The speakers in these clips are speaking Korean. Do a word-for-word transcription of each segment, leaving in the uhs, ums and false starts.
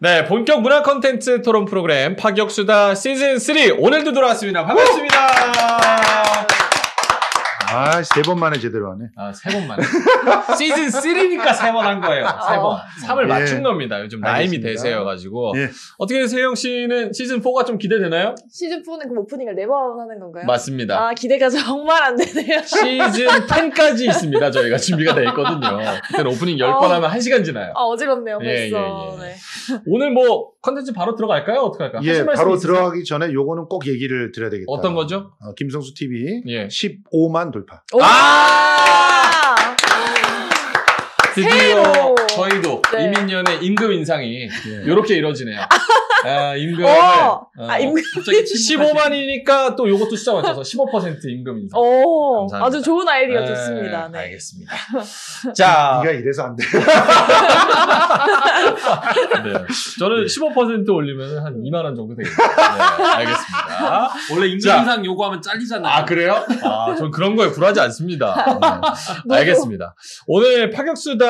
네, 본격 문화 컨텐츠 토론 프로그램 파격수다 시즌 쓰리 오늘도 돌아왔습니다. 반갑습니다. 아, 세 번 만에 제대로 하네. 아, 세 번 만에. 시즌 쓰리니까 세 번 한 거예요. 세 번. 삼을 맞춘 예. 겁니다. 요즘 라임이 대세여가지고. 예. 어떻게 세영 씨는 시즌 포가 좀 기대되나요? 시즌 포는 그 오프닝을 네 번 하는 건가요? 맞습니다. 아, 기대가 정말 안 되네요. 시즌 텐까지 있습니다. 저희가 준비가 돼 있거든요. 그때는 오프닝 열 번 어. 하면 한 시간 지나요. 아, 어지럽네요. 벌써. 예, 예, 예. 네. 오늘 뭐 컨텐츠 바로 들어갈까요? 어떻게 할까요? 예, 바로 있으세요? 들어가기 전에 요거는 꼭 얘기를 드려야 되겠다. 어떤 거죠? 어, 김성수 티비 예. 십오만 돌파. 오! 아! 드디어 새로. 저희도 네. 이민년의 임금 인상이 이렇게 예. 이루어지네요. 아, 임금을 어, 아, 임금 갑자기 십오만이니까 또 요것도 숫자 맞춰서 십오 퍼센트 임금 인상. 오, 감사합니다. 아주 좋은 아이디어 네, 좋습니다. 네. 알겠습니다. 자, 네가 이래서 안 돼. 네, 저는 네. 십오 퍼센트 올리면 한 이만 원 정도 되겠습니다. 네, 알겠습니다. 원래 임금 자, 인상 요구하면 잘리잖아요. 아, 그래요? 아, 전 그런 거에 굴하지 않습니다. 네. 알겠습니다. 오늘 파격수다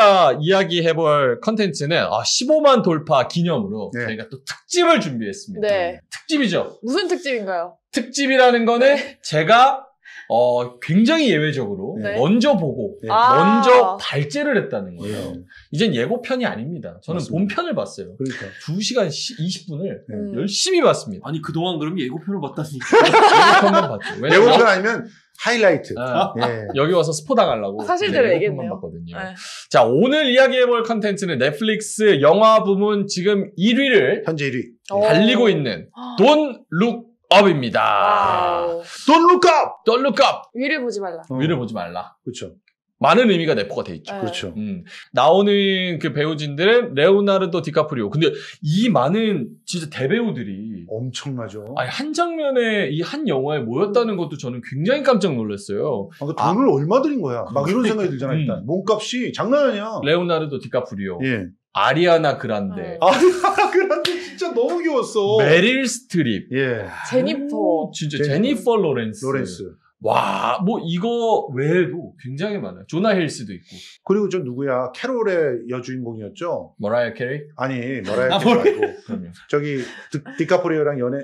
이야기 해볼 컨텐츠는 아, 십오만 돌파 기념으로 네. 저희가 또 특집 특집을 준비했습니다. 네. 특집이죠. 무슨 특집인가요? 특집이라는 거는 네. 제가 어, 굉장히 예외적으로 네. 먼저 보고 네. 먼저 아 발제를 했다는 거예요. 예. 이젠 예고편이 아닙니다. 저는 맞습니다. 본편을 봤어요. 그러니까. 두 시간 이십 분을 네. 열심히 봤습니다. 아니 그동안 그럼 예고편을 봤다니까. 예고편만 봤죠. 왜냐면 예고편 아니면 하이라이트. 아, 예. 여기 와서 스포 당하려고. 사실대로 네, 얘기했네요. 네. 자, 오늘 이야기해볼 컨텐츠는 넷플릭스 영화 부문 지금 일 위를 현재 일 위 달리고 있는 Don't Look Up입니다. Don't Look Up! Don't Look Up! 위를 보지 말라. 어. 위를 보지 말라. 그렇죠. 많은 의미가 내포가 돼 있죠. 네. 그렇죠. 음. 나오는 그 배우진들은 레오나르도 디카프리오. 근데 이 많은 진짜 대배우들이 엄청나죠. 아니 한 장면에 이 한 영화에 모였다는 것도 저는 굉장히 깜짝 놀랐어요. 아, 그 돈을 아, 얼마 들인 거야? 막 이런 생각이 들잖아. 음. 일단 몸값이 장난 아니야. 레오나르도 디카프리오. 예. 아리아나 그란데. 아. 아리아나 그란데 진짜 너무 귀여웠어. 메릴 스트립. 예. 제니퍼. 오, 진짜 제니퍼, 제니퍼 로렌스. 로렌스. 와, 뭐 이거 외에도 굉장히 많아요. 조나 힐스도 있고. 그리고 저 누구야? 캐롤의 여주인공이었죠? 머라이어 캐리? 아니, 머라이어 캐리 아, 말고. 그럼요. 저기 디, 디카프리오랑 연애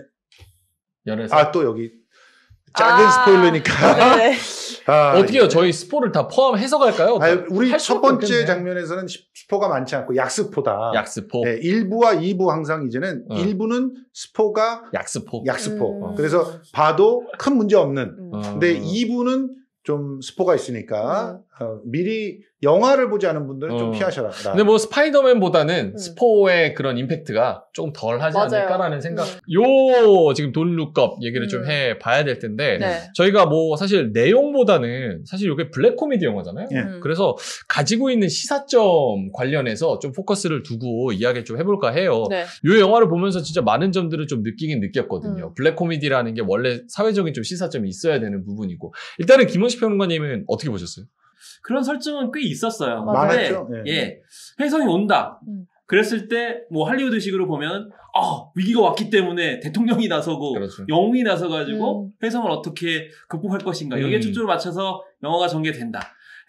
연애사. 아, 또 여기 작은 아 스포일러니까. 네. 아, 어떻게요? 예. 저희 스포를 다 포함해서 갈까요? 아니, 우리 첫 번째 없겠네. 장면에서는 스포가 많지 않고 약스포다. 약스포. 네, 일 부와 이 부 항상 이제는 어. 일 부는 스포가 약스포. 약스포. 음. 그래서 봐도 큰 문제 없는. 음. 근데 이 부는 좀 스포가 있으니까 음. 어, 미리 영화를 보지 않은 분들은 어. 좀 피하셔라. 근데 뭐 스파이더맨보다는 음. 스포의 그런 임팩트가 조금 덜 하지 맞아요. 않을까라는 생각. 음. 요 지금 Don't Look Up 얘기를 음. 좀 해봐야 될 텐데 네. 저희가 뭐 사실 내용보다는 사실 이게 블랙 코미디 영화잖아요. 네. 음. 그래서 가지고 있는 시사점 관련해서 좀 포커스를 두고 이야기를 좀 해볼까 해요. 네. 요 영화를 보면서 진짜 많은 점들을 좀 느끼긴 느꼈거든요. 음. 블랙 코미디라는 게 원래 사회적인 좀 시사점이 있어야 되는 부분이고 일단은 김원식 평론가님은 어떻게 보셨어요? 그런 설정은 꽤 있었어요. 많았죠. 예. 예. 혜성이 온다. 음. 그랬을 때 뭐 할리우드식으로 보면 아, 위기가 왔기 때문에 대통령이 나서고 그렇죠. 영웅이 나서가지고 음. 혜성을 어떻게 극복할 것인가. 여기에 초점을 음. 맞춰서 영화가 전개된다.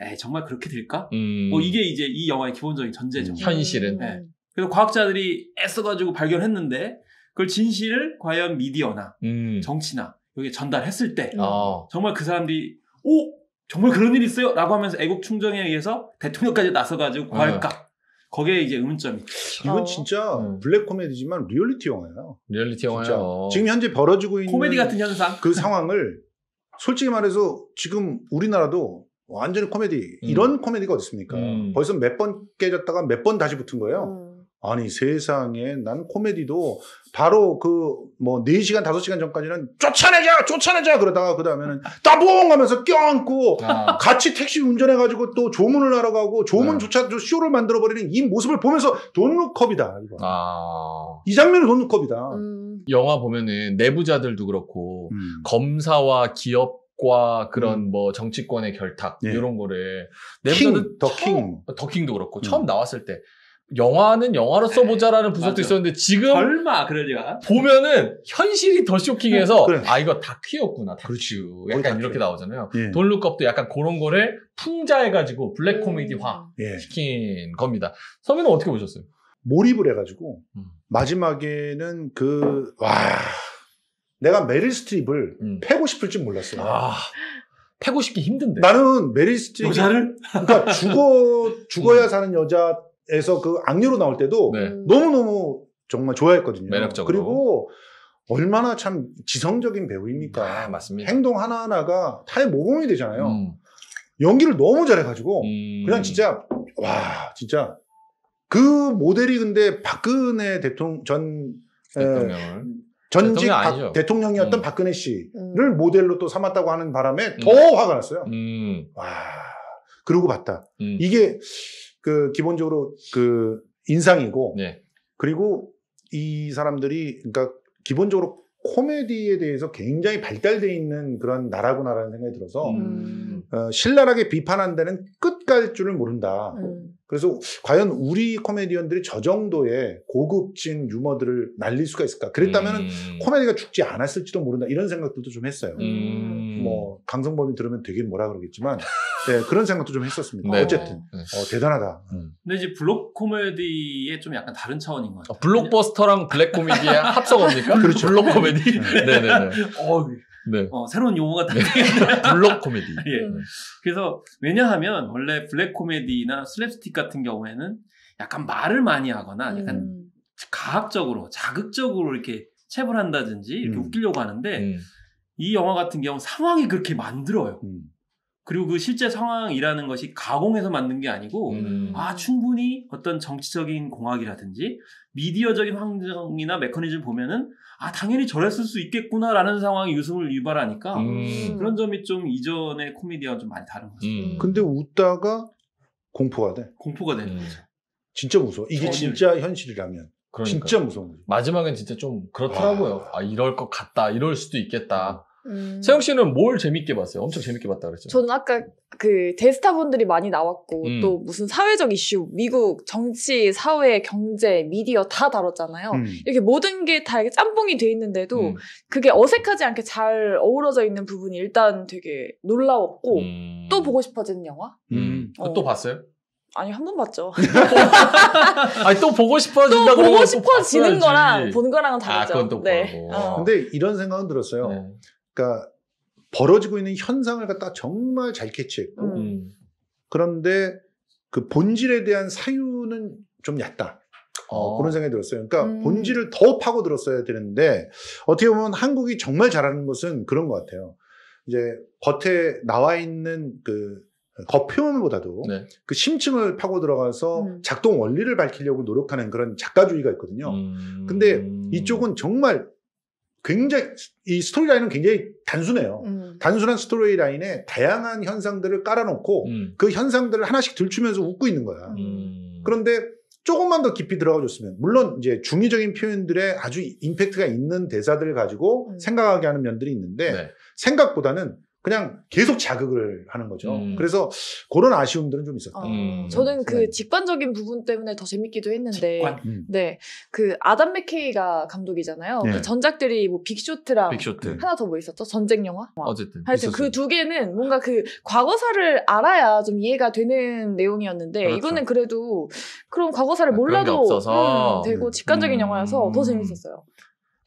에 정말 그렇게 될까? 음. 뭐 이게 이제 이 영화의 기본적인 전제죠. 음. 현실은. 예. 그래서 과학자들이 애써가지고 발견했는데 그걸 진실을 과연 미디어나 음. 정치나 여기에 전달했을 때 음. 정말 그 사람들이 오! 정말 그런 일이 있어요? 라고 하면서 애국 충정에 의해서 대통령까지 나서가지고 구할까? 네. 거기에 이제 의문점이. 이건 진짜 어. 블랙 코미디지만 리얼리티 영화예요. 리얼리티 영화예요. 지금 현재 벌어지고 있는 코미디 같은 현상. 그 상황을 솔직히 말해서 지금 우리나라도 완전히 코미디 음. 이런 코미디가 어디 있습니까? 음. 벌써 몇 번 깨졌다가 몇 번 다시 붙은 거예요. 음. 아니 세상에 난 코미디도 바로 그 뭐 네 시간 다섯 시간 전까지는 쫓아내자 쫓아내자 그러다가 그 다음에는 따봉 하면서 껴안고 아. 같이 택시 운전해가지고 또 조문을 하러 가고 조문조차 네. 쇼를 만들어버리는 이 모습을 보면서 돈룩컵이다 이거. 아. 이 장면이 돈룩컵이다. 음. 영화 보면은 내부자들도 그렇고 음. 검사와 기업 과 그런 음. 뭐 정치권의 결탁 네. 이런 거를 내부자들 더킹 더킹도 그렇고 음. 처음 나왔을 때 영화는 영화로 써보자라는 분석도 있었는데 지금 얼마 그러지가 보면은 현실이 더 쇼킹해서 그래. 아 이거 다큐였구나 다큐 약간 다큐. 이렇게 나오잖아요. 예. Don't Look Up도 약간 그런 거를 풍자해가지고 블랙 코미디화 예. 시킨 겁니다. 선배는 어떻게 보셨어요? 몰입을 해가지고 음. 마지막에는 그 와 내가 메릴 스트립을 음. 패고 싶을 줄 몰랐어요. 아, 패고 싶기 힘든데. 나는 메릴 스트립 여자를 그러니까 죽어 죽어야 음. 사는 여자에서 그 악녀로 나올 때도 네. 너무 너무 정말 좋아했거든요. 매력적으로. 그리고 얼마나 참 지성적인 배우입니까? 아, 맞습니다. 행동 하나 하나가 타의 모범이 되잖아요. 음. 연기를 너무 잘해가지고 음. 그냥 진짜 와 진짜. 그 모델이 근데 박근혜 대통령 전 대통령을. 에, 전직 대통령 대통령이었던 음. 박근혜 씨를 음. 모델로 또 삼았다고 하는 바람에 더 음. 화가 났어요. 음. 와 그러고 봤다. 음. 이게 그 기본적으로 그 인상이고 네. 그리고 이 사람들이 그러니까 기본적으로 코미디에 대해서 굉장히 발달돼 있는 그런 나라구나라는 생각이 들어서 음. 어, 신랄하게 비판한 데는 끝갈 줄을 모른다. 음. 그래서 과연 우리 코미디언들이 저 정도의 고급진 유머들을 날릴 수가 있을까? 그랬다면 음. 코미디가 죽지 않았을지도 모른다. 이런 생각들도 좀 했어요. 음. 뭐 강성범이 들으면 되게 뭐라 그러겠지만 네, 그런 생각도 좀 했었습니다. 네. 어쨌든 네. 어, 대단하다. 음. 근데 이제 블록 코미디의 좀 약간 다른 차원인 것 같아요. 어, 블록버스터랑 블랙 코미디의 합성어입니까? 그렇죠. 블록 코미디? 네네네. 네. 어, 네. 어, 새로운 용어가 다 네. 블록 코미디. 예. 네. 그래서 왜냐하면 원래 블랙 코미디나 슬랩스틱 같은 경우에는 약간 말을 많이 하거나 약간 음. 가학적으로 자극적으로 이렇게 체벌한다든지 이렇게 음. 웃기려고 하는데 음. 이 영화 같은 경우 상황이 그렇게 만들어요. 음. 그리고 그 실제 상황이라는 것이 가공해서 만든 게 아니고 음. 아 충분히 어떤 정치적인 공학이라든지 미디어적인 환경이나 메커니즘 보면은 아 당연히 저랬을 수 있겠구나라는 상황이 웃음을 유발하니까 음. 그런 점이 좀 이전의 코미디와 좀 많이 다른 것 같습니다. 음. 근데 웃다가 공포가 돼. 공포가 되는 음. 거죠. 진짜 무서워. 이게 진짜 일. 현실이라면. 그러니까요. 진짜 무서운 거죠. 마지막엔 진짜 좀 그렇더라고요. 와. 아 이럴 것 같다. 이럴 수도 있겠다. 음. 세영 씨는 뭘 재밌게 봤어요? 엄청 재밌게 봤다 그랬죠? 저는 아까 그 대스타분들이 많이 나왔고 음. 또 무슨 사회적 이슈, 미국 정치, 사회, 경제, 미디어 다 다뤘잖아요. 음. 이렇게 모든 게 다 이렇게 짬뽕이 돼 있는데도 음. 그게 어색하지 않게 잘 어우러져 있는 부분이 일단 되게 놀라웠고 음. 또 보고 싶어지는 영화? 음. 어. 또 봤어요? 아니 한 번 봤죠. 아니 또 보고 싶어진다고 또 보고 싶어지는 거랑 본 거랑은 다르죠. 아, 그건 또 네. 보라고. 어. 근데 이런 생각은 들었어요. 네. 그러니까 벌어지고 있는 현상을 갖다 정말 잘 캐치했고 음. 그런데 그 본질에 대한 사유는 좀 얕다. 어. 그런 생각이 들었어요. 그러니까 음. 본질을 더 파고들었어야 되는데 어떻게 보면 한국이 정말 잘하는 것은 그런 것 같아요. 이제 겉에 나와 있는 그 겉표현보다도 네. 그 심층을 파고 들어가서 음. 작동 원리를 밝히려고 노력하는 그런 작가주의가 있거든요. 음. 근데 이쪽은 정말 굉장히 이 스토리라인은 굉장히 단순해요. 음. 단순한 스토리라인에 다양한 현상들을 깔아놓고 음. 그 현상들을 하나씩 들추면서 웃고 있는 거야. 음. 그런데 조금만 더 깊이 들어가 줬으면 물론 이제 중의적인 표현들에 아주 임팩트가 있는 대사들을 가지고 음. 생각하게 하는 면들이 있는데 네. 생각보다는 그냥 계속 자극을 하는 거죠. 음. 그래서 그런 아쉬움들은 좀 있었다. 음. 저는 그 직관적인 부분 때문에 더 재밌기도 했는데, 음. 네, 그 아담 맥케이가 감독이잖아요. 네. 그 전작들이 뭐 빅쇼트랑 빅쇼트. 하나 더 뭐 있었죠? 전쟁 영화. 어쨌든. 하여튼 그 두 개는 뭔가 그 과거사를 알아야 좀 이해가 되는 내용이었는데, 그렇죠. 이거는 그래도 그럼 과거사를 아, 몰라도 음, 되고 직관적인 음. 영화여서 더 재밌었어요.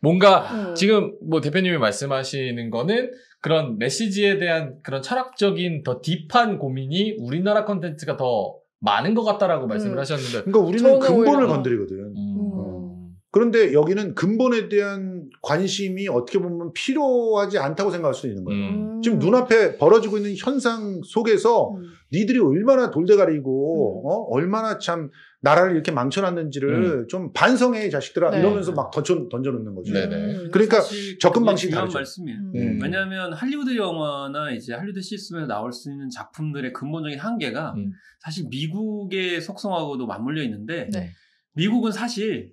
뭔가 음. 지금 뭐 대표님이 말씀하시는 거는 그런 메시지에 대한 그런 철학적인 더 딥한 고민이 우리나라 콘텐츠가 더 많은 것 같다라고 음. 말씀을 하셨는데 그러니까 우리는 근본을 건드리거든. 음. 음. 그런데 여기는 근본에 대한 관심이 어떻게 보면 필요하지 않다고 생각할 수 있는 거예요. 음. 지금 눈앞에 벌어지고 있는 현상 속에서 음. 니들이 얼마나 돌대가리고 음. 어? 얼마나 참 나라를 이렇게 망쳐놨는지를 음. 좀 반성해 자식들아 네. 이러면서 막 던져, 던져놓는 거죠. 네네. 그러니까 접근 방식이 다르죠. 말씀이에요. 음. 음. 왜냐하면 할리우드 영화나 이제 할리우드 시스템에서 나올 수 있는 작품들의 근본적인 한계가 음. 사실 미국의 속성하고도 맞물려 있는데 네. 미국은 사실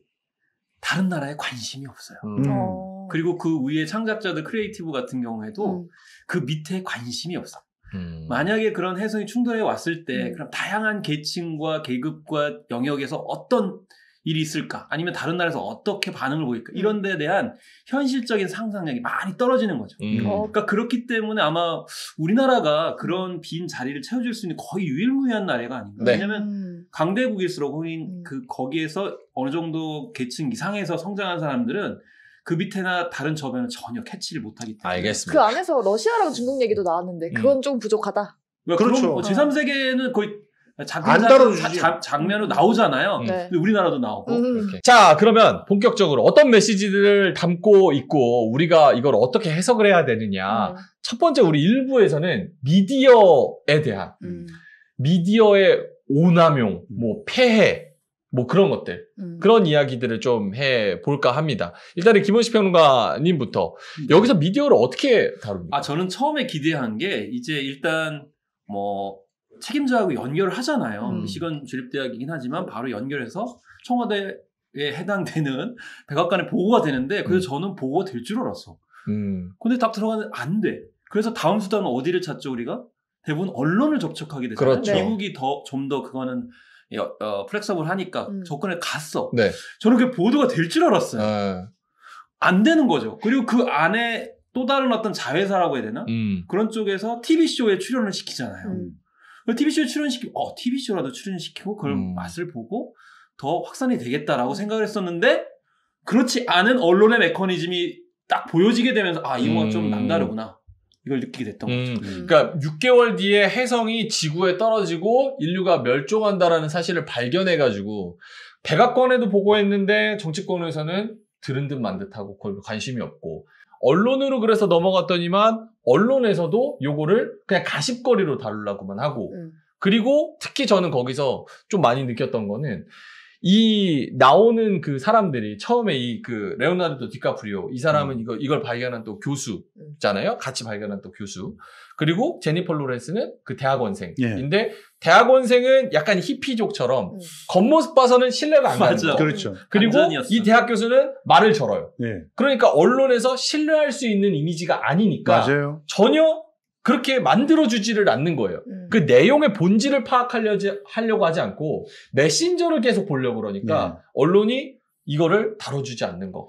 다른 나라에 관심이 없어요. 음. 음. 그리고 그 위에 창작자들 크리에이티브 같은 경우에도 음. 그 밑에 관심이 없어. 음. 만약에 그런 해석이 충돌해 왔을 때 음. 그럼 다양한 계층과 계급과 영역에서 어떤 일이 있을까 아니면 다른 나라에서 어떻게 반응을 보일까 음. 이런 데에 대한 현실적인 상상력이 많이 떨어지는 거죠. 음. 어, 그러니까 그렇기 때문에 아마 우리나라가 그런 빈 자리를 채워줄 수 있는 거의 유일무이한 나라가 아닌가. 네. 왜냐하면 음. 강대국일수록 혹은 그 거기에서 어느 정도 계층 이상에서 성장한 사람들은 그 밑에나 다른 저변은 전혀 캐치를 못하기 때문에. 알겠습니다. 그 안에서 러시아랑 중국 얘기도 나왔는데 그건 음. 좀 부족하다. 그렇죠. 뭐 제삼 세계는 거의 안 따라주지. 장면으로 나오잖아요. 네. 근데 우리나라도 나오고. 음. 자, 그러면 본격적으로 어떤 메시지들을 담고 있고 우리가 이걸 어떻게 해석을 해야 되느냐. 음. 첫 번째 우리 일부에서는 미디어에 대한 음. 미디어의 오남용, 뭐 폐해, 뭐 그런 것들 음. 그런 이야기들을 좀 해볼까 합니다. 일단은 김원식 평론가님부터 음. 여기서 미디어를 어떻게 다룹니까? 아, 저는 처음에 기대한 게 이제 일단 뭐 책임자하고 연결을 하잖아요. 음. 미시건 주립대학이긴 하지만 바로 연결해서 청와대에 해당되는 백악관에 보고가 되는데 그래서 음. 저는 보고가 될 줄 알았어. 음. 근데 딱 들어가면 안 돼. 그래서 다음 수단은 어디를 찾죠 우리가? 대부분 언론을 접촉하게 되잖아요. 그렇죠. 미국이 더 좀 더 그거는 어, 어, 플렉서블 하니까 음. 접근에 갔어. 네. 저는 그게 보도가 될 줄 알았어요. 아. 안 되는 거죠. 그리고 그 안에 또 다른 어떤 자회사라고 해야 되나? 음. 그런 쪽에서 티비쇼에 출연을 시키잖아요. 음. 티비쇼에 출연시키고, 어, 티비쇼라도 출연시키고, 그걸 음. 맛을 보고 더 확산이 되겠다라고 생각을 했었는데, 그렇지 않은 언론의 메커니즘이 딱 보여지게 되면서, 아, 이거 음. 좀 남다르구나. 이걸 느끼게 됐던 음. 거죠. 음. 그러니까 육 개월 뒤에 혜성이 지구에 떨어지고, 인류가 멸종한다라는 사실을 발견해가지고, 백악관에도 보고했는데, 정치권에서는 들은 듯 만 듯하고, 그걸 관심이 없고, 언론으로 그래서 넘어갔더니만 언론에서도 요거를 그냥 가십거리로 다루려고만 하고 음. 그리고 특히 저는 거기서 좀 많이 느꼈던 거는 이 나오는 그 사람들이 처음에 이 그 레오나르도 디카프리오 이 사람은 음. 이거, 이걸 발견한 또 교수잖아요. 같이 발견한 또 교수. 그리고 제니퍼 로렌스는 그 대학원생인데 예. 대학원생은 약간 히피족처럼 음. 겉모습 봐서는 신뢰가 안 가는 거. 그렇죠. 그리고 안전이었어. 이 대학 교수는 말을 절어요. 예. 그러니까 언론에서 신뢰할 수 있는 이미지가 아니니까 맞아요. 전혀 그렇게 만들어주지를 않는 거예요. 음. 그 내용의 본질을 파악하려지, 하려고 하지 않고 메신저를 계속 보려고 그러니까 네. 언론이 이거를 다뤄주지 않는 거.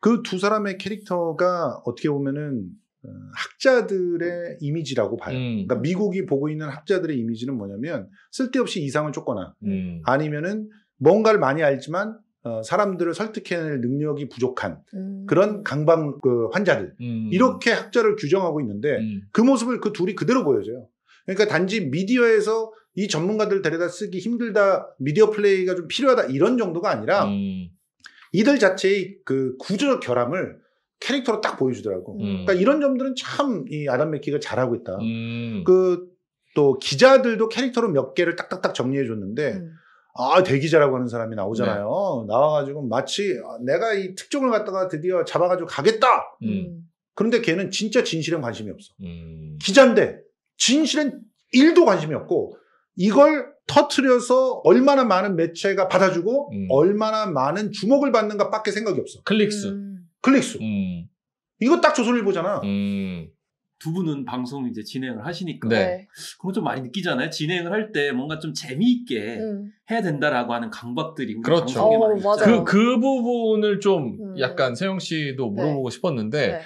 그 두 사람의 캐릭터가 어떻게 보면은 학자들의 이미지라고 봐요. 음. 그러니까 미국이 보고 있는 학자들의 이미지는 뭐냐면 쓸데없이 이상을 쫓거나 음. 아니면은 뭔가를 많이 알지만 어, 사람들을 설득해낼 능력이 부족한 음. 그런 강박 그 환자들 음. 이렇게 학자를 규정하고 있는데 음. 그 모습을 그 둘이 그대로 보여줘요. 그러니까 단지 미디어에서 이 전문가들 데려다 쓰기 힘들다, 미디어 플레이가 좀 필요하다 이런 정도가 아니라 음. 이들 자체의 그 구조적 결함을 캐릭터로 딱 보여주더라고. 음. 그러니까 이런 점들은 참 이 아담 맥키가 잘하고 있다. 음. 그 또 기자들도 캐릭터로 몇 개를 딱딱딱 정리해줬는데 음. 아, 대기자라고 하는 사람이 나오잖아요. 네. 나와가지고 마치 내가 이 특종을 갖다가 드디어 잡아가지고 가겠다. 음. 그런데 걔는 진짜 진실엔 관심이 없어. 음. 기자인데 진실엔 일도 관심이 없고 이걸 터트려서 얼마나 많은 매체가 받아주고 음. 얼마나 많은 주목을 받는가 밖에 생각이 없어. 클릭수. 음. 클릭수. 음. 이거 딱 조선일보잖아. 음. 두 분은 방송 이제 진행을 하시니까 네. 그런 좀 많이 느끼잖아요. 진행을 할 때 뭔가 좀 재미있게 음. 해야 된다라고 하는 강박들이 우리 그렇죠. 방송에 많이 있잖아요. 그, 그 부분을 좀 음. 약간 세영 씨도 물어보고 네. 싶었는데 네.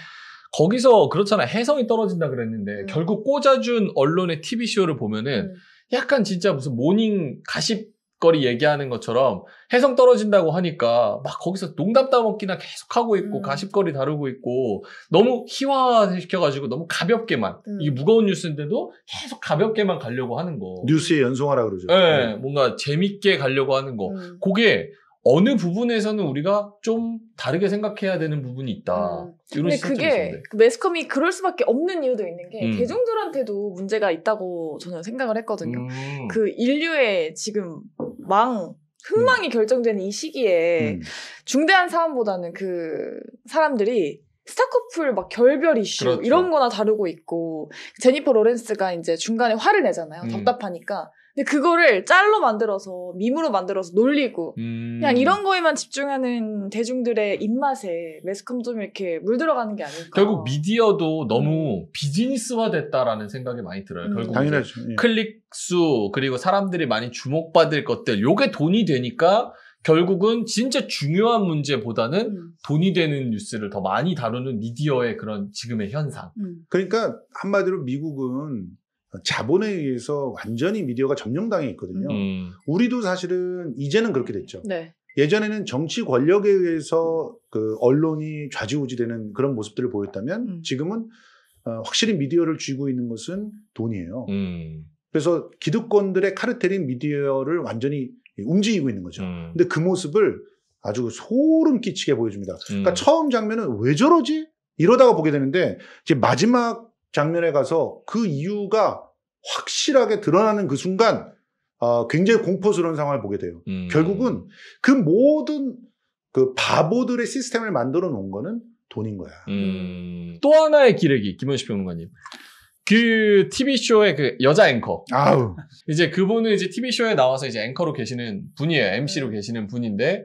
거기서 그렇잖아. 혜성이 떨어진다 그랬는데 음. 결국 꽂아준 언론의 티비쇼를 보면은 음. 약간 진짜 무슨 모닝 가십거리 얘기하는 것처럼 혜성 떨어진다고 하니까 막 거기서 농담 따먹기나 계속하고 있고 음. 가십거리 다루고 있고 너무 희화시켜가지고 너무 가볍게만 음. 이게 무거운 뉴스인데도 계속 가볍게만 가려고 하는 거. 뉴스에 연속하라 그러죠. 네, 네. 뭔가 재밌게 가려고 하는 거. 음. 그게 어느 부분에서는 우리가 좀 다르게 생각해야 되는 부분이 있다. 음. 이런 근데 그게 매스컴이 그럴 수밖에 없는 이유도 있는 게 음. 대중들한테도 문제가 있다고 저는 생각을 했거든요. 음. 그 인류의 지금 망, 흥망이 음. 결정되는 이 시기에 음. 중대한 사안보다는 그 사람들이 스타커플 막 결별 이슈 그렇죠. 이런 거나 다루고 있고 제니퍼 로렌스가 이제 중간에 화를 내잖아요. 음. 답답하니까. 근데 그거를 짤로 만들어서 밈으로 만들어서 놀리고 음. 그냥 이런 거에만 집중하는 대중들의 입맛에 매스컴 좀 이렇게 물들어가는 게 아닐까. 결국 미디어도 너무 음. 비즈니스화됐다라는 생각이 많이 들어요. 음. 결국 당연하죠. 클릭 수 그리고 사람들이 많이 주목받을 것들 요게 돈이 되니까 결국은 진짜 중요한 문제보다는 음. 돈이 되는 뉴스를 더 많이 다루는 미디어의 그런 지금의 현상. 음. 그러니까 한마디로 미국은 자본에 의해서 완전히 미디어가 점령당해 있거든요. 음. 우리도 사실은 이제는 그렇게 됐죠. 네. 예전에는 정치 권력에 의해서 그 언론이 좌지우지되는 그런 모습들을 보였다면 음. 지금은 어, 확실히 미디어를 쥐고 있는 것은 돈이에요. 음. 그래서 기득권들의 카르텔인 미디어를 완전히 움직이고 있는 거죠. 음. 근데 그 모습을 아주 소름 끼치게 보여줍니다. 음. 그러니까 처음 장면은 왜 저러지? 이러다가 보게 되는데 이제 마지막 장면에 가서 그 이유가 확실하게 드러나는 그 순간 어, 굉장히 공포스러운 상황을 보게 돼요. 음. 결국은 그 모든 그 바보들의 시스템을 만들어 놓은 거는 돈인 거야. 음. 또 하나의 기레기, 김현식 평론가님. 그 티비쇼의 그 여자 앵커. 아우. 이제 그분은 이제 티비쇼에 나와서 이제 앵커로 계시는 분이에요. 엠씨로 계시는 분인데,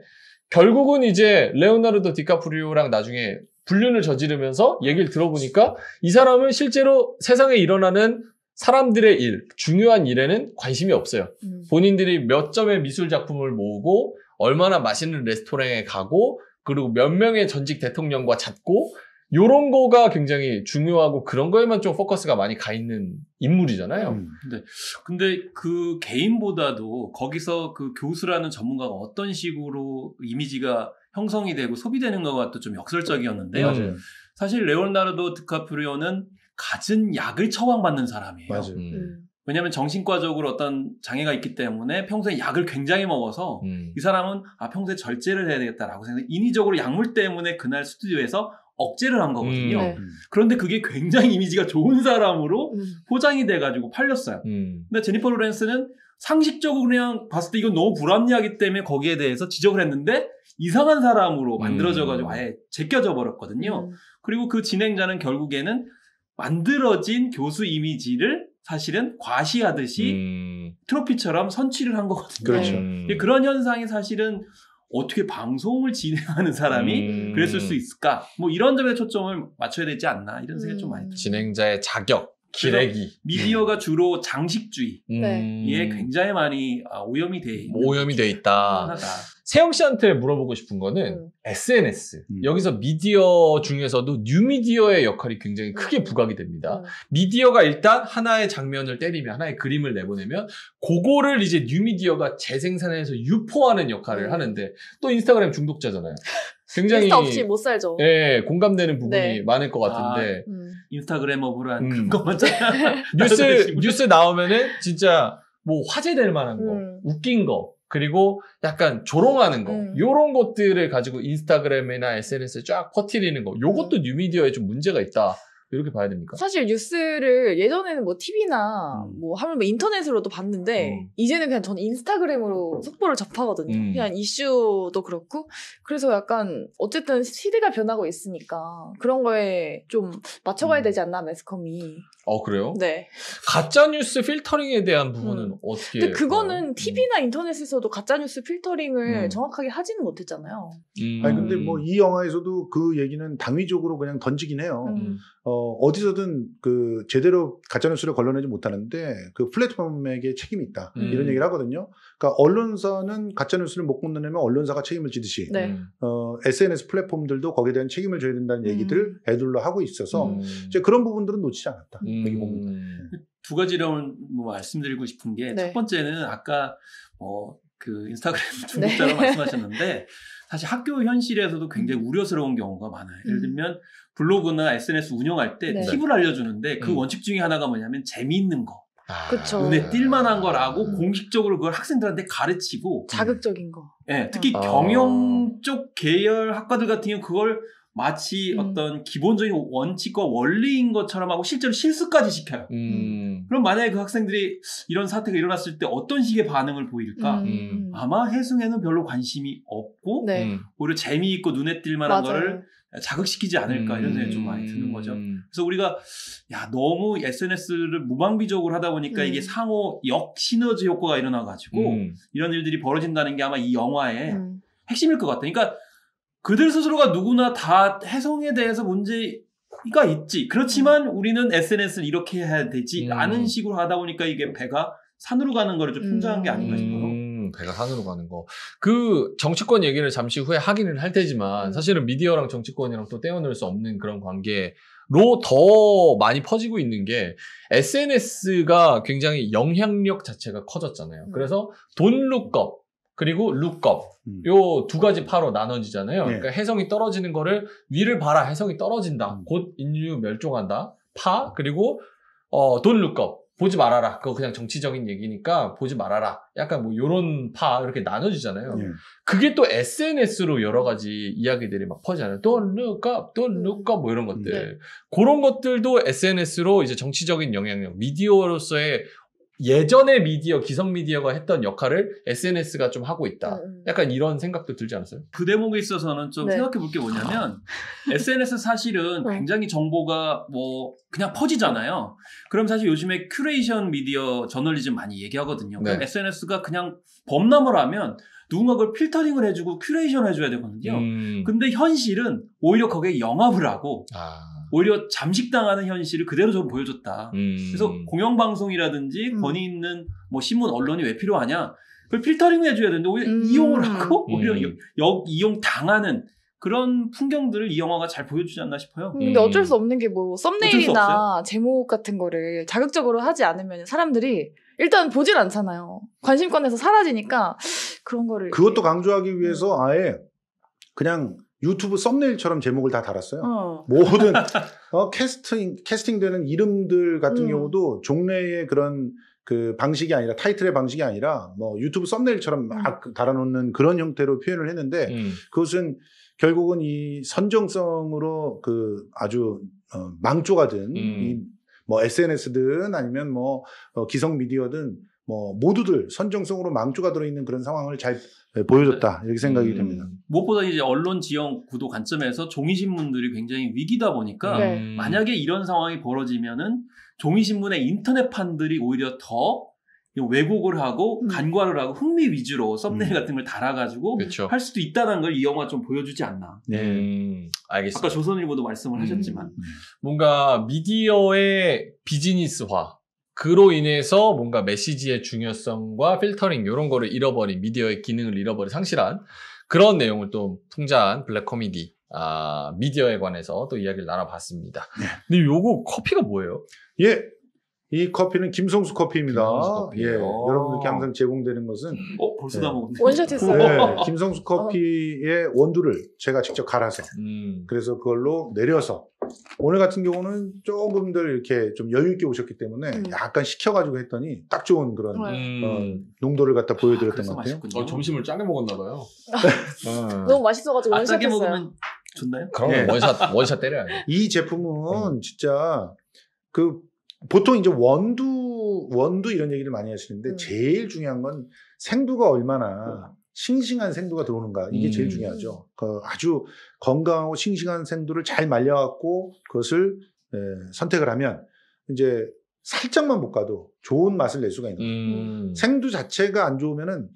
결국은 이제 레오나르도 디카프리오랑 나중에 불륜을 저지르면서 얘기를 들어보니까 이 사람은 실제로 세상에 일어나는 사람들의 일, 중요한 일에는 관심이 없어요. 음. 본인들이 몇 점의 미술 작품을 모으고, 얼마나 맛있는 레스토랑에 가고, 그리고 몇 명의 전직 대통령과 잤고, 요런 거가 굉장히 중요하고 그런 거에만 좀 포커스가 많이 가 있는 인물이잖아요. 음. 근데, 근데 그 개인보다도 거기서 그 교수라는 전문가가 어떤 식으로 이미지가 형성이 되고 소비되는 것과도 좀 역설적이었는데요. 맞아요. 사실 레오나르도 디카프리오는 갖은 약을 처방받는 사람이에요. 맞아요. 음. 왜냐하면 정신과적으로 어떤 장애가 있기 때문에 평소에 약을 굉장히 먹어서 음. 이 사람은 아 평소에 절제를 해야 되겠다라고 생각해서 인위적으로 약물 때문에 그날 스튜디오에서 억제를 한 거거든요. 음, 네. 그런데 그게 굉장히 이미지가 좋은 사람으로 음. 포장이 돼가지고 팔렸어요. 음. 근데 제니퍼 로렌스는 상식적으로 그냥 봤을 때 이건 너무 불합리하기 때문에 거기에 대해서 지적을 했는데 이상한 사람으로 만들어져가지고 음. 아예 제껴져 버렸거든요. 음. 그리고 그 진행자는 결국에는 만들어진 교수 이미지를 사실은 과시하듯이 음. 트로피처럼 선취를 한 거거든요. 그렇죠. 음. 그런 현상이 사실은 어떻게 방송을 진행하는 사람이 음. 그랬을 수 있을까? 뭐 이런 점에 초점을 맞춰야 되지 않나 이런 생각이 음. 좀 많이 들어요. 진행자의 자격, 기레기. 미디어가 주로 장식주의에 음. 굉장히 많이 오염이 돼 있는 오염이 돼 있다. 하나다. 세영 씨한테 물어보고 싶은 거는 음. 에스엔에스. 음. 여기서 미디어 중에서도 뉴미디어의 역할이 굉장히 크게 부각이 됩니다. 음. 미디어가 일단 하나의 장면을 때리면 하나의 그림을 내보내면 그거를 이제 뉴미디어가 재생산해서 유포하는 역할을 음. 하는데 또 인스타그램 중독자잖아요. 굉장히 인스타 없이 못 살죠. 예, 공감되는 부분이 네. 많을 것 같은데. 아, 음. 인스타그래머블한 음. 그런 거잖아요. 뉴스, 뉴스 나오면은 진짜 뭐 화제될 만한 거, 음. 웃긴 거. 그리고 약간 조롱하는 거 음. 요런 것들을 가지고 인스타그램이나 에스엔에스에 쫙 퍼뜨리는 거 요것도 음. 뉴미디어에 좀 문제가 있다 이렇게 봐야 됩니까? 사실 뉴스를 예전에는 뭐 티비나 음. 뭐 하면 뭐 인터넷으로도 봤는데 음. 이제는 그냥 저는 인스타그램으로 속보를 접하거든요. 음. 그냥 이슈도 그렇고 그래서 약간 어쨌든 시대가 변하고 있으니까 그런 거에 좀 맞춰가야 음. 되지 않나 매스컴이. 어 그래요? 네. 가짜 뉴스 필터링에 대한 부분은 음. 어떻게? 근데 그거는 봐요? 티비나 인터넷에서도 가짜 뉴스 필터링을 음. 정확하게 하지는 못했잖아요. 음. 아니 근데 뭐 이 영화에서도 그 얘기는 당위적으로 그냥 던지긴 해요. 음. 어 어디서든 그 제대로 가짜 뉴스를 걸러내지 못하는데 그 플랫폼에게 책임이 있다 음. 이런 얘기를 하거든요. 그러니까 언론사는 가짜 뉴스를 못 건너내면 언론사가 책임을 지듯이 네. 어 에스엔에스 플랫폼들도 거기에 대한 책임을 져야 된다는 음. 얘기들을 애둘러 하고 있어서 음. 이제 그런 부분들은 놓치지 않았다. 음. 음. 두 가지를 뭐 말씀드리고 싶은 게 첫 네. 번째는 아까 뭐 그 인스타그램 중독자로 네. 말씀하셨는데 사실 학교 현실에서도 굉장히 음. 우려스러운 경우가 많아요. 예를 들면 블로그나 에스엔에스 운영할 때 네. 팁을 알려주는데 그 음. 원칙 중에 하나가 뭐냐면 재미있는 거. 아, 그쵸. 눈에 띌만한 거라고 음. 공식적으로 그걸 학생들한테 가르치고 자극적인 거. 네, 특히 아. 경영 쪽 계열 학과들 같은 경우 그걸 마치 음. 어떤 기본적인 원칙과 원리인 것처럼 하고 실제로 실수까지 시켜요. 음. 그럼 만약에 그 학생들이 이런 사태가 일어났을 때 어떤 식의 반응을 보일까? 음. 아마 해승에는 별로 관심이 없고 네. 오히려 재미있고 눈에 띌 만한 맞아요. 거를 자극시키지 않을까 음. 이런 생각이 좀 많이 드는 거죠. 그래서 우리가 야 너무 에스엔에스를 무방비적으로 하다 보니까 음. 이게 상호 역시너지 효과가 일어나가지고 음. 이런 일들이 벌어진다는 게 아마 이 영화의 음. 핵심일 것 같아요. 그러니까 그들 스스로가 누구나 다 해성에 대해서 문제가 있지. 그렇지만 우리는 에스엔에스를 이렇게 해야 되지. 라는 음. 식으로 하다 보니까 이게 배가 산으로 가는 거를 좀 풍자한 게 아닌가 싶어요. 음. 배가 산으로 가는 거. 그 정치권 얘기를 잠시 후에 하기는 할 테지만 음. 사실은 미디어랑 정치권이랑 또 떼어놓을 수 없는 그런 관계로 더 많이 퍼지고 있는 게 에스엔에스가 굉장히 영향력 자체가 커졌잖아요. 음. 그래서 Don't Look Up 그리고 Look Up 음. 요 두 가지 파로 나눠지잖아요. 네. 그러니까 해성이 떨어지는 거를 위를 봐라 해성이 떨어진다. 음. 곧 인류 멸종한다. 파 그리고 어, Don't Look Up 보지 말아라. 그거 그냥 정치적인 얘기니까 보지 말아라. 약간 뭐 요런 파 이렇게 나눠지잖아요. 예. 그게 또 에스엔에스로 여러 가지 이야기들이 막 퍼지잖아요. Don't look up, don't look up 뭐 이런 것들. 네. 그런 것들도 에스엔에스로 이제 정치적인 영향력, 미디어로서의 예전의 미디어, 기성 미디어가 했던 역할을 에스엔에스가 좀 하고 있다. 약간 이런 생각도 들지 않았어요? 그 대목에 있어서는 좀 네. 생각해 볼 게 뭐냐면 에스엔에스 사실은 굉장히 정보가 뭐 그냥 퍼지잖아요. 그럼 사실 요즘에 큐레이션 미디어 저널리즘 많이 얘기하거든요. 네. 에스엔에스가 그냥 범람을 하면 누군가 그걸 필터링을 해주고 큐레이션을 해줘야 되거든요. 음. 근데 현실은 오히려 거기에 영합을 하고 아. 오히려 잠식당하는 현실을 그대로 좀 보여줬다. 음. 그래서 공영방송이라든지 권위 있는 뭐 신문 언론이 왜 필요하냐? 그걸 필터링을 해줘야 되는데 오히려 음. 이용을 하고 오히려 음. 역 이용 당하는 그런 풍경들을 이 영화가 잘 보여주지 않나 싶어요. 음. 근데 어쩔 수 없는 게 뭐 썸네일이나 제목 같은 거를 자극적으로 하지 않으면 사람들이 일단 보질 않잖아요. 관심권에서 사라지니까 그런 거를 그것도 강조하기 위해서 아예 그냥 유튜브 썸네일처럼 제목을 다 달았어요. 어. 모든 어, 캐스팅, 캐스팅되는 이름들 같은 음. 경우도 종래의 그런 그 방식이 아니라 타이틀의 방식이 아니라 뭐 유튜브 썸네일처럼 막 음. 달아놓는 그런 형태로 표현을 했는데 음. 그것은 결국은 이 선정성으로 그 아주 어, 망조가 든 이 뭐 음. 에스엔에스든 아니면 뭐 어, 기성 미디어든 뭐 모두들 선정성으로 망조가 들어있는 그런 상황을 잘 보여줬다 이렇게 생각이 음, 됩니다. 무엇보다 이제 언론 지형 구도 관점에서 종이신문들이 굉장히 위기다 보니까 네. 만약에 이런 상황이 벌어지면은 종이신문의 인터넷판들이 오히려 더 왜곡을 하고 음. 간과를 하고 흥미 위주로 썸네일 음. 같은 걸 달아가지고 그쵸. 할 수도 있다는 걸 이 영화 좀 보여주지 않나. 네, 음, 알겠습니다. 아까 조선일보도 말씀을 음. 하셨지만 음. 뭔가 미디어의 비즈니스화. 그로 인해서 뭔가 메시지의 중요성과 필터링 이런 거를 잃어버린 미디어의 기능을 잃어버린 상실한 그런 내용을 또 풍자한 블랙 코미디 아, 미디어에 관해서 또 이야기를 나눠봤습니다. 네. 근데 요거 커피가 뭐예요? 예, 이 커피는 김성수 커피입니다. 김성수 커피. 예, 여러분들께 항상 제공되는 것은 어 벌써 다 먹었네. 원샷했어요. 네, 김성수 커피의 원두를 제가 직접 갈아서 음. 그래서 그걸로 내려서. 오늘 같은 경우는 조금들 이렇게 좀 여유 있게 오셨기 때문에 음. 약간 식혀가지고 했더니 딱 좋은 그런 음. 어, 농도를 갖다 보여드렸던 아, 것 같아요. 어, 점심을 짜게 먹었나봐요. 어. 너무 맛있어가지고 원샷 아, 짜게 했어요. 먹으면 좋나요? 그럼 네. 원샷 원샷 때려야 돼. 이 제품은 음. 진짜 그 보통 이제 원두 원두 이런 얘기를 많이 하시는데 음. 제일 중요한 건 생두가 얼마나. 음. 싱싱한 생두가 들어오는가 이게 음. 제일 중요하죠. 그 아주 건강하고 싱싱한 생두를 잘 말려갖고 그것을 에, 선택을 하면 이제 살짝만 볶아도 좋은 맛을 낼 수가 있는 거예요. 음. 생두 자체가 안 좋으면은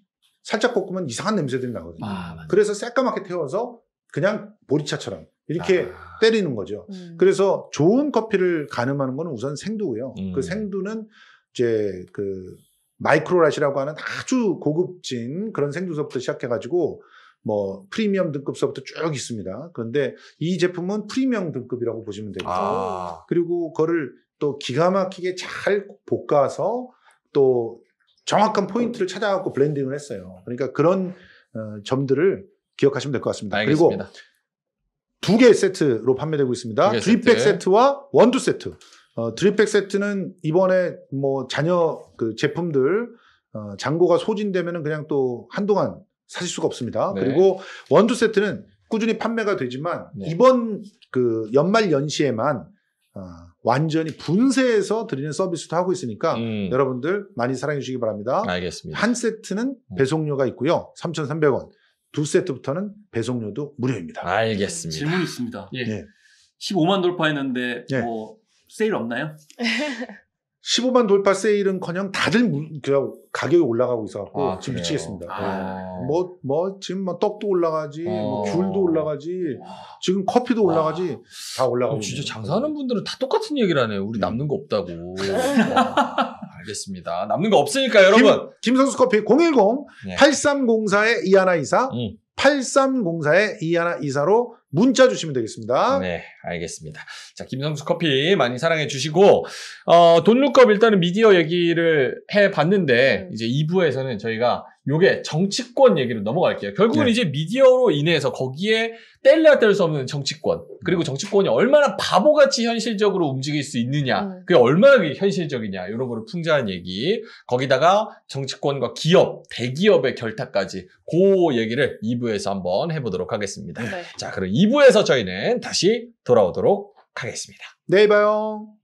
살짝 볶으면 이상한 냄새들이 나거든요. 아, 그래서 새까맣게 태워서 그냥 보리차처럼 이렇게 아. 때리는 거죠. 음. 그래서 좋은 커피를 가늠하는 건 우선 생두고요. 음. 그 생두는 이제 그 마이크로라시라고 하는 아주 고급진 그런 생두서부터 시작해가지고 뭐 프리미엄 등급서부터 쭉 있습니다. 그런데 이 제품은 프리미엄 등급이라고 보시면 되고요. 아. 그리고 그거를 또 기가 막히게 잘 볶아서 또 정확한 포인트를 찾아갖고 블렌딩을 했어요. 그러니까 그런 어, 점들을 기억하시면 될 것 같습니다. 알겠습니다. 그리고 두 개 세트로 판매되고 있습니다. 드립백 세트. 세트와 원두 세트. 어, 드립백 세트는 이번에 뭐 자녀 그 제품들, 어, 잔고가 소진되면은 그냥 또 한동안 사실 수가 없습니다. 네. 그리고 원두 세트는 꾸준히 판매가 되지만 네. 이번 그 연말 연시에만, 어, 완전히 분쇄해서 드리는 서비스도 하고 있으니까 음. 여러분들 많이 사랑해 주시기 바랍니다. 알겠습니다. 한 세트는 배송료가 있고요. 삼천삼백 원. 두 세트부터는 배송료도 무료입니다. 알겠습니다. 질문 있습니다. 예. 예. 십오만 돌파했는데, 예. 뭐, 세일 없나요? 십오만 돌파 세일은커녕 다들 가격이 올라가고 있어갖고 아, 지금 미치겠습니다. 뭐뭐 아. 뭐 지금 뭐 떡도 올라가지, 아. 뭐 귤도 올라가지, 아. 지금 커피도 올라가지 아. 다 올라가고. 아, 진짜 장사하는 분들은 다 똑같은 얘기를 하네요. 우리 네. 남는 거 없다고. 알겠습니다. 남는 거 없으니까 여러분. 김, 김성수 커피 공일공 팔삼공사에 이일이사 음. 팔삼공사에 이일이사로 문자 주시면 되겠습니다. 네, 알겠습니다. 자, 김성수 커피 많이 사랑해 주시고, 어, 돈룩업 일단은 미디어 얘기를 해 봤는데, 음. 이제 이 부에서는 저희가 요게 정치권 얘기로 넘어갈게요. 결국은 네. 이제 미디어로 인해서 거기에 뗄래야 뗄 수 없는 정치권, 그리고 정치권이 얼마나 바보같이 현실적으로 움직일 수 있느냐, 음. 그게 얼마나 현실적이냐, 이런 거를 풍자한 얘기, 거기다가 정치권과 기업, 대기업의 결탁까지 그 얘기를 이 부에서 한번 해보도록 하겠습니다. 네. 자, 그럼 이 부에서 저희는 다시 돌아오도록 하겠습니다. 내일 봐요.